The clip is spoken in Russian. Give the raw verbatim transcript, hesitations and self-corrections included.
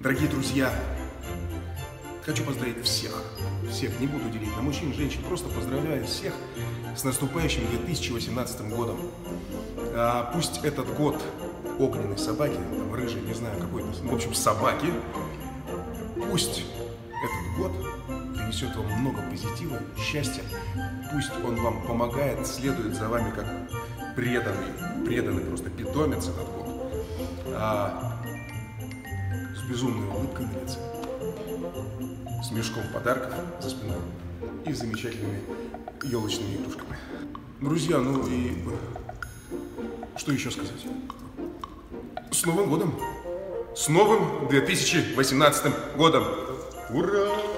Дорогие друзья, хочу поздравить всех, всех, не буду делить на мужчин, женщин, просто поздравляю всех с наступающим две тысячи восемнадцатым годом. А, пусть этот год огненной собаки, там, рыжей, не знаю, какой-то, в общем, собаки, пусть этот год принесет вам много позитива, счастья, пусть он вам помогает, следует за вами как преданный, преданный просто питомец этот год, а, с безумной улыбкой на лице, с мешком подарков за спиной и с замечательными елочными игрушками. Друзья, ну и что еще сказать? С Новым годом! С новым две тысячи восемнадцатым годом! Ура!